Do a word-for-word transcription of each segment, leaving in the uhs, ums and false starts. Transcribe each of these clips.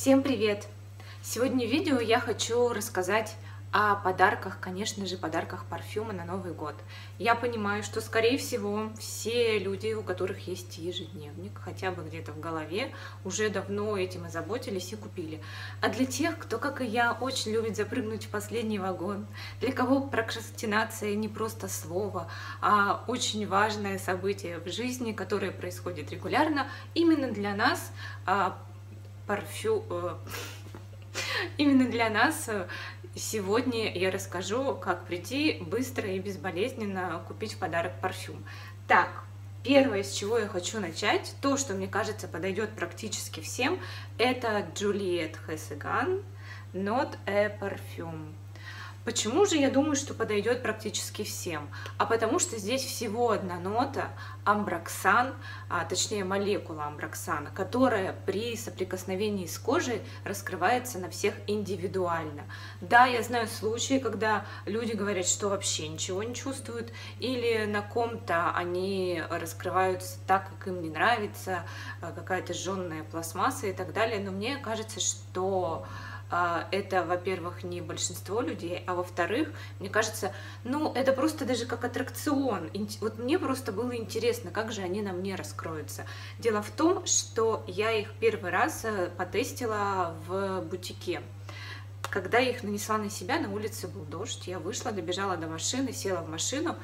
Всем привет! Сегодня в видео я хочу рассказать о подарках, конечно же, подарках парфюма на Новый год. Я понимаю, что, скорее всего, все люди, у которых есть ежедневник, хотя бы где-то в голове, уже давно этим озаботились и купили. А для тех, кто, как и я, очень любит запрыгнуть в последний вагон, для кого прокрастинация не просто слово, а очень важное событие в жизни, которое происходит регулярно, именно для нас парфюм... Именно для нас сегодня я расскажу, как прийти быстро и безболезненно купить в подарок парфюм. Так, первое, с чего я хочу начать, то, что, мне кажется, подойдет практически всем, это Juliette has a gun, Not a perfume. Почему же я думаю, что подойдет практически всем? А потому что здесь всего одна нота, амброксан, а точнее молекула амброксана, которая при соприкосновении с кожей раскрывается на всех индивидуально. Да, я знаю случаи, когда люди говорят, что вообще ничего не чувствуют, или на ком-то они раскрываются так, как им не нравится, какая-то жженная пластмасса и так далее, но мне кажется, что... Это, во-первых, не большинство людей, а во-вторых, мне кажется, ну, это просто даже как аттракцион. Вот мне просто было интересно, как же они на мне раскроются. Дело в том, что я их первый раз потестила в бутике. Когда я их нанесла на себя, на улице был дождь, я вышла, добежала до машины, села в машину,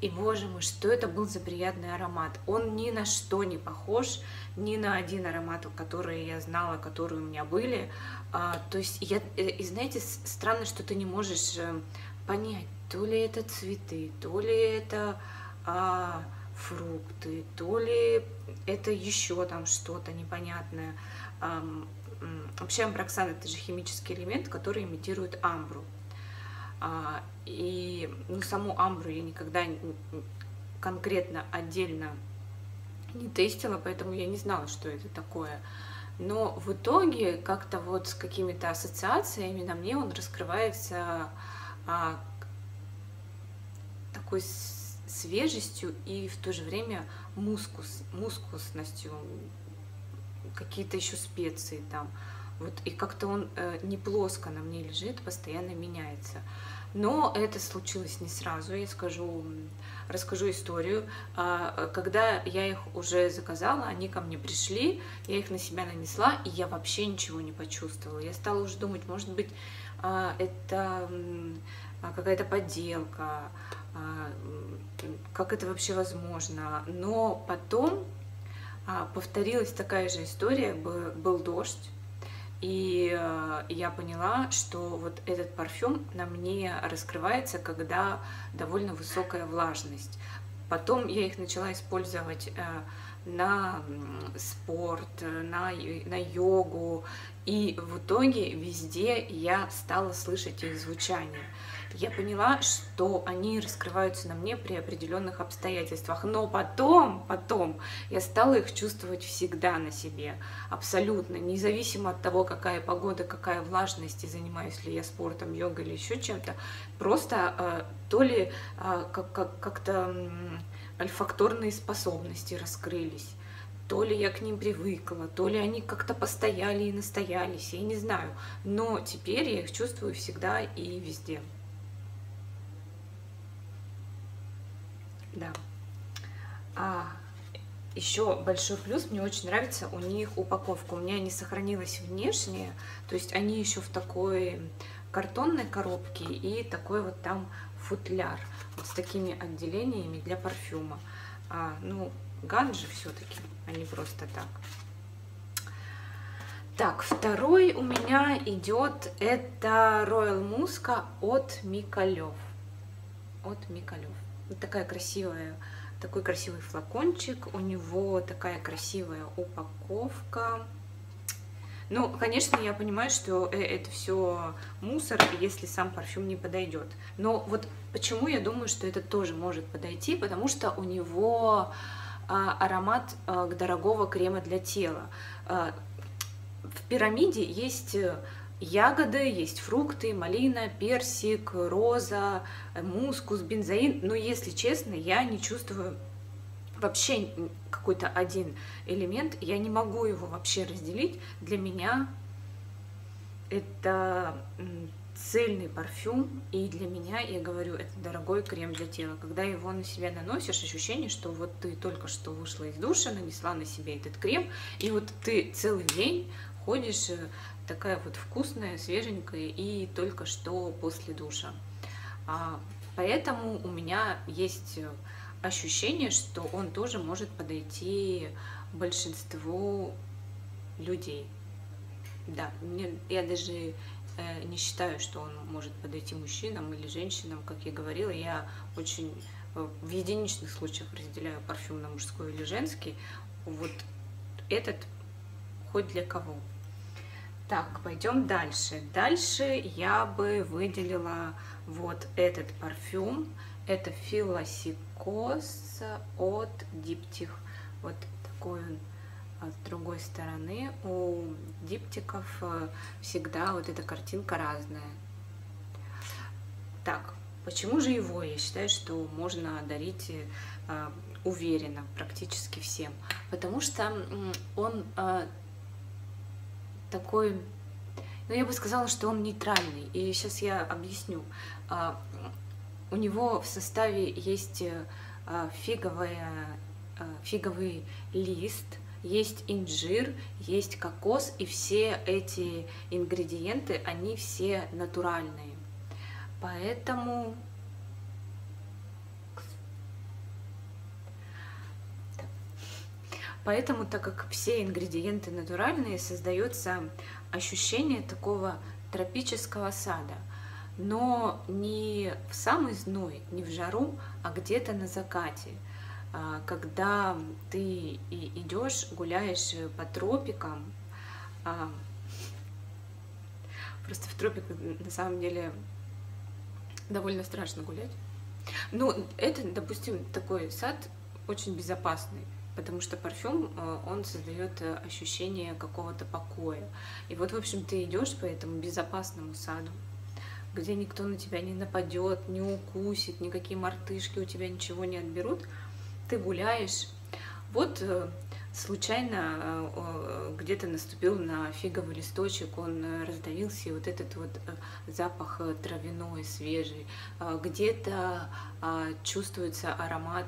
и, боже мой, что это был за приятный аромат. Он ни на что не похож, ни на один аромат, который я знала, которые у меня были. А, то есть, я, и знаете, странно, что ты не можешь понять, то ли это цветы, то ли это а, фрукты, то ли это еще там что-то непонятное. А, вообще, амброксан – это же химический элемент, который имитирует амбру. А, и ну, саму амбру я никогда не, конкретно отдельно не тестила, поэтому я не знала, что это такое. Но в итоге как-то вот с какими-то ассоциациями на мне он раскрывается а, такой свежестью и в то же время мускус, мускусностью, какие-то еще специи там. Вот, и как-то он э, не плоско на мне лежит, постоянно меняется. Но это случилось не сразу, я скажу, расскажу историю. А, когда я их уже заказала, они ко мне пришли, я их на себя нанесла, и я вообще ничего не почувствовала. Я стала уже думать, может быть, а, это а, какая-то подделка, а, как это вообще возможно. Но потом а, повторилась такая же история, был, был дождь. И я поняла, что вот этот парфюм на мне раскрывается, когда довольно высокая влажность. Потом я их начала использовать на спорт, на, на йогу. И в итоге везде я стала слышать их звучание. Я поняла, что они раскрываются на мне при определенных обстоятельствах. Но потом, потом я стала их чувствовать всегда на себе. Абсолютно. Независимо от того, какая погода, какая влажность, и занимаюсь ли я спортом, йогой или еще чем-то. Просто э, то ли э, как-то как э, альфакторные способности раскрылись. То ли я к ним привыкла, то ли они как-то постояли и настоялись. Я не знаю. Но теперь я их чувствую всегда и везде. Да. А еще большой плюс, мне очень нравится у них упаковка. У меня не сохранилась внешняя, то есть они еще в такой картонной коробке и такой вот там футляр вот с такими отделениями для парфюма. А, ну, ганжи все-таки, а не просто так. Так, второй у меня идет, это Royal Musk от эм.Micallef. От эм.Micallef. Вот такая красивая, такой красивый флакончик, у него такая красивая упаковка. Ну, конечно, я понимаю, что это все мусор, если сам парфюм не подойдет. Но вот почему я думаю, что это тоже может подойти, потому что у него аромат дорогого крема для тела. В пирамиде есть... ягоды, есть фрукты, малина, персик, роза, мускус, бензоин. Но, если честно, я не чувствую вообще какой-то один элемент. Я не могу его вообще разделить. Для меня Это цельный парфюм, и для меня, я говорю, это дорогой крем для тела. Когда его на себя наносишь, ощущение, что вот ты только что вышла из душа, нанесла на себя этот крем, и вот ты целый день ходишь такая вот вкусная, свеженькая и только что после душа. Поэтому у меня есть ощущение, что он тоже может подойти большинству людей. Да, я даже не считаю, что он может подойти мужчинам или женщинам, как я говорила. Я очень в единичных случаях разделяю парфюм на мужской или женский. Вот этот хоть для кого. Так, пойдем дальше. Дальше я бы выделила вот этот парфюм. Это Филосикос от Diptyque. Вот такой он. С другой стороны, у диптиков всегда вот эта картинка разная. Так, почему же его? Я считаю, что можно дарить э, уверенно практически всем. Потому что он э, такой, ну я бы сказала, что он нейтральный. И сейчас я объясню. Э, у него в составе есть э, фиговая, э, фиговый лист, есть инжир, есть кокос, и все эти ингредиенты, они все натуральные. Поэтому... Поэтому, так как все ингредиенты натуральные, создается ощущение такого тропического сада. Но не в самый зной, не в жару, а где-то на закате. Когда ты идешь, гуляешь по тропикам, просто в тропиках на самом деле довольно страшно гулять. Но это, допустим, такой сад очень безопасный, потому что парфюм, он создает ощущение какого-то покоя. И вот, в общем, ты идешь по этому безопасному саду, где никто на тебя не нападет, не укусит, никакие мартышки у тебя ничего не отберут. Ты гуляешь, вот случайно где-то наступил на фиговый листочек, он раздавился, и вот этот вот запах травяной, свежий, где-то чувствуется аромат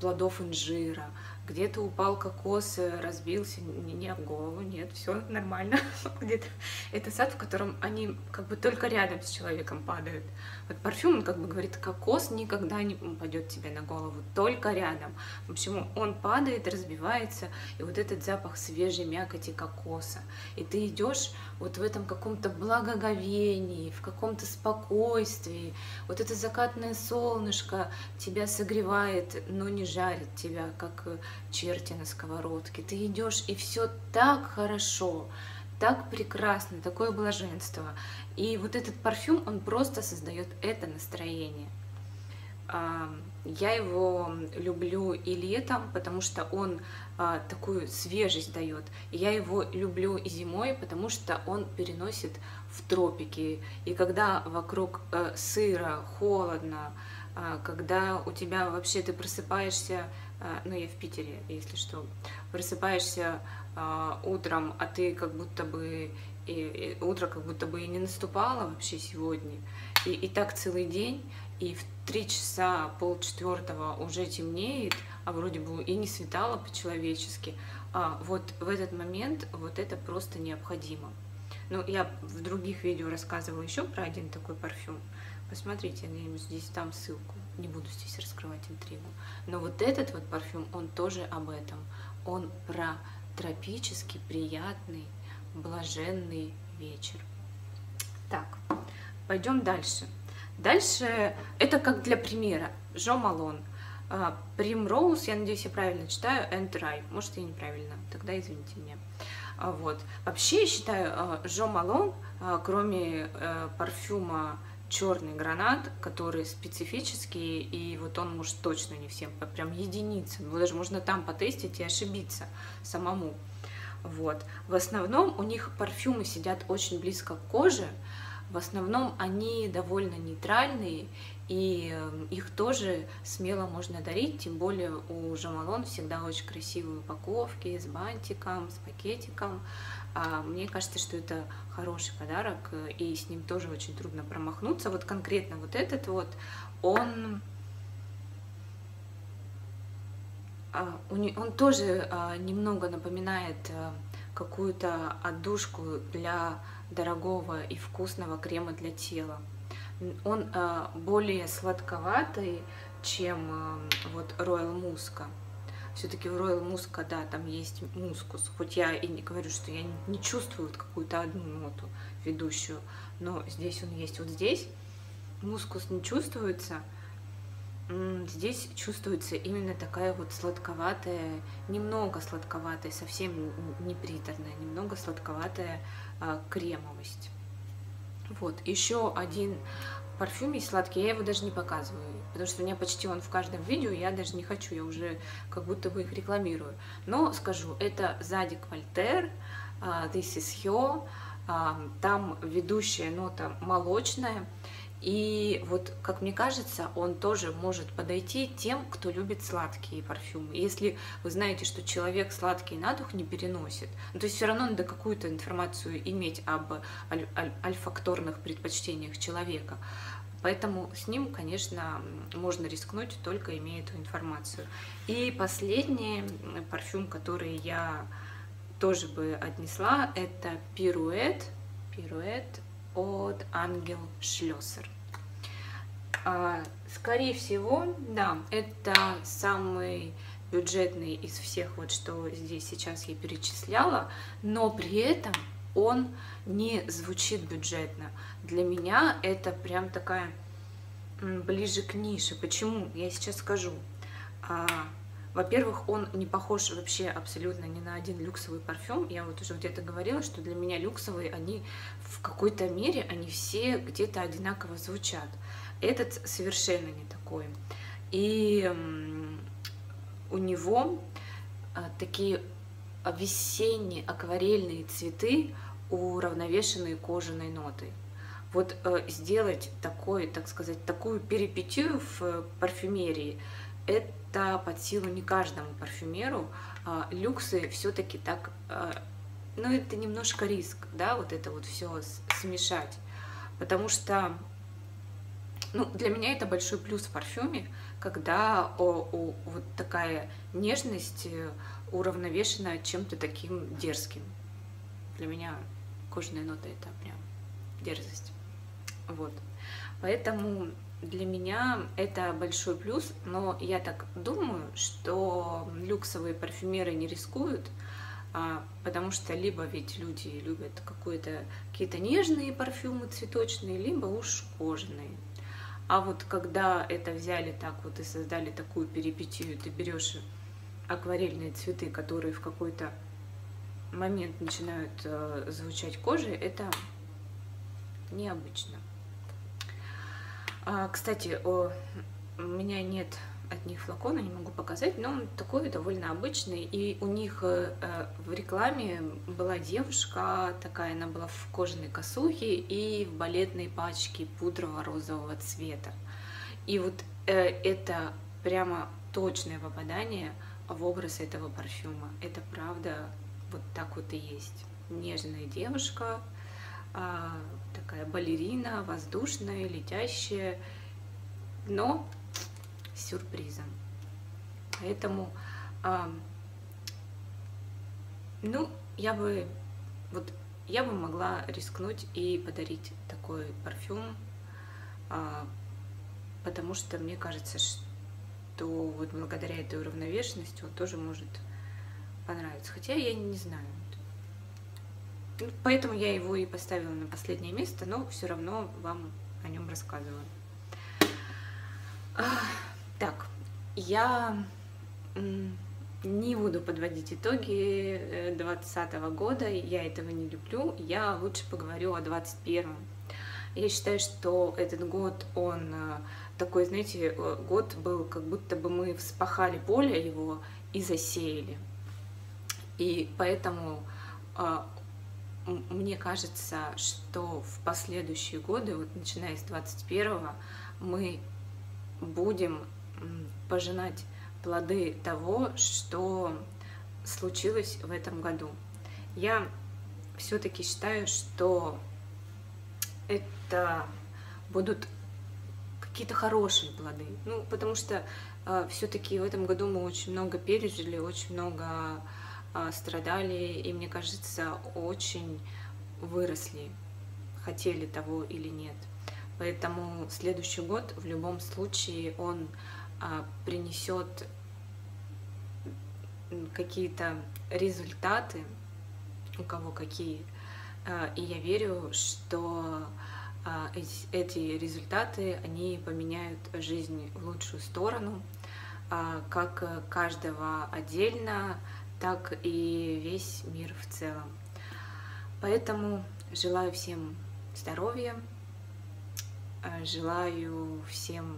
плодов инжира, где-то упал кокос, разбился, не, не об голову, нет, все нормально. Где-то это сад, в котором они как бы только рядом с человеком падают. Вот парфюм, он как бы говорит, кокос никогда не упадет тебе на голову, только рядом. В общем, он падает, разбивается, и вот этот запах свежей мякоти кокоса. И ты идешь вот в этом каком-то благоговении, в каком-то спокойствии. Вот это закатное солнышко тебя согревает, но не жарит тебя, как черти на сковородке. Ты идешь, и все так хорошо, так прекрасно, такое блаженство. И вот этот парфюм, он просто создает это настроение. Я его люблю и летом, потому что он такую свежесть дает. Я его люблю и зимой, потому что он переносит в тропики. И когда вокруг сыро, холодно, когда у тебя вообще ты просыпаешься, ну я в Питере, если что, просыпаешься утром, а ты как будто бы, и, и, утро как будто бы и не наступало вообще сегодня, и, и так целый день, и в три часа полчетвертого уже темнеет, а вроде бы и не светало по-человечески, а вот в этот момент вот это просто необходимо. Ну, я в других видео рассказывала еще про один такой парфюм. Посмотрите, я ему здесь дам ссылку, не буду здесь раскрывать интригу. Но вот этот вот парфюм, он тоже об этом. Он про тропический, приятный, блаженный вечер. Так, пойдем дальше. Дальше, это как для примера, Jo Malone. Primrose, я надеюсь, я правильно читаю, and Rye. Может, я неправильно, тогда извините меня. Вот. Вообще, я считаю, Jo Malone, кроме парфюма черный гранат, который специфический, и вот он, может, точно не всем, прям единица. Его даже можно там потестить и ошибиться самому. Вот. В основном у них парфюмы сидят очень близко к коже, в основном они довольно нейтральные, и их тоже смело можно дарить, тем более у Jo Malone всегда очень красивые упаковки с бантиком, с пакетиком. Мне кажется, что это хороший подарок, и с ним тоже очень трудно промахнуться. Вот конкретно вот этот вот, он, он тоже немного напоминает какую-то отдушку для дорогого и вкусного крема для тела. Он более сладковатый, чем вот Royal Musk. Все-таки в Royal Musk, да, там есть мускус. Хоть я и не говорю, что я не чувствую какую-то одну ноту ведущую, но здесь он есть. Вот здесь мускус не чувствуется, здесь чувствуется именно такая вот сладковатая, немного сладковатая, совсем не приторная, немного сладковатая кремовость. Вот, еще один парфюм есть сладкий, я его даже не показываю, потому что у меня почти он в каждом видео, я даже не хочу, я уже как будто бы их рекламирую. Но скажу, это Zadig Voltaire, This is her, там ведущая нота молочная, и вот, как мне кажется, он тоже может подойти тем, кто любит сладкие парфюмы. Если вы знаете, что человек сладкий на дух не переносит, ну, то есть все равно надо какую-то информацию иметь об аль аль альфакторных предпочтениях человека. Поэтому с ним, конечно, можно рискнуть, только имея эту информацию. И последний парфюм, который я тоже бы отнесла, это Пируэт. Пируэт от Angel Schlesser. Скорее всего, да, это самый бюджетный из всех, вот что здесь сейчас я перечисляла, но при этом он не звучит бюджетно. Для меня это прям такая ближе к нише. Почему? Я сейчас скажу. Во-первых, он не похож вообще абсолютно ни на один люксовый парфюм. Я вот уже где-то говорила, что для меня люксовые, они в какой-то мере, они все где-то одинаково звучат. Этот совершенно не такой. И у него такие весенние акварельные цветы, уравновешенные кожаной нотой. Вот сделать такой, так сказать, такую перипетию в парфюмерии, это под силу не каждому парфюмеру. Люксы все-таки так, ну, это немножко риск, да, вот это вот все смешать, потому что, ну, для меня это большой плюс в парфюме, когда о, о, вот такая нежность уравновешена чем-то таким дерзким. Для меня кожаная нота — это прям дерзость. Вот, поэтому для меня это большой плюс, но я так думаю, что люксовые парфюмеры не рискуют, потому что либо ведь люди любят какие-то нежные парфюмы цветочные, либо уж кожаные. А вот когда это взяли так вот и создали такую перипетию, ты берешь акварельные цветы, которые в какой-то момент начинают звучать кожей, это необычно. Кстати, у меня нет от них флакона, не могу показать, но он такой довольно обычный. И у них в рекламе была девушка такая, она была в кожаной косухе и в балетной пачке пудрово-розового цвета. И вот это прямо точное попадание в образ этого парфюма. Это правда вот так вот и есть. Нежная девушка, такая балерина, воздушная, летящая, но с сюрпризом. Поэтому, а, ну, я бы, вот, я бы могла рискнуть и подарить такой парфюм, а, потому что мне кажется, что вот благодаря этой уравновешенности он тоже может понравиться. Хотя я не знаю. Поэтому я его и поставила на последнее место, но все равно вам о нем рассказываю. Так, я не буду подводить итоги двадцатого года, я этого не люблю, я лучше поговорю о двадцать первом. Я считаю, что этот год, он такой, знаете, год был, как будто бы мы вспахали поле его и засеяли. И поэтому... Мне кажется, что в последующие годы, вот начиная с двадцать первого, мы будем пожинать плоды того, что случилось в этом году. Я все-таки считаю, что это будут какие-то хорошие плоды, ну, потому что э, все-таки в этом году мы очень много пережили, очень много э, страдали, и, мне кажется, очень выросли, хотели того или нет. Поэтому следующий год в любом случае он э, принесет какие-то результаты, у кого какие, э, и я верю, что эти результаты, они поменяют жизнь в лучшую сторону, как каждого отдельно, так и весь мир в целом. Поэтому желаю всем здоровья, желаю всем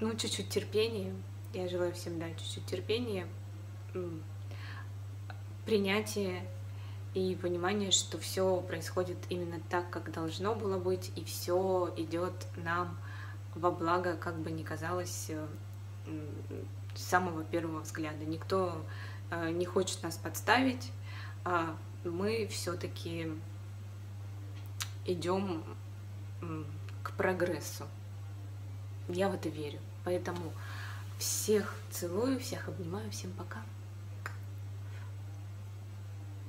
ну чуть-чуть терпения, я желаю всем, да, чуть-чуть терпения, принятие и понимание, что все происходит именно так, как должно было быть, и все идет нам во благо, как бы ни казалось с самого первого взгляда. Никто не хочет нас подставить, а мы все-таки идем к прогрессу. Я в это верю. Поэтому всех целую, всех обнимаю, всем пока.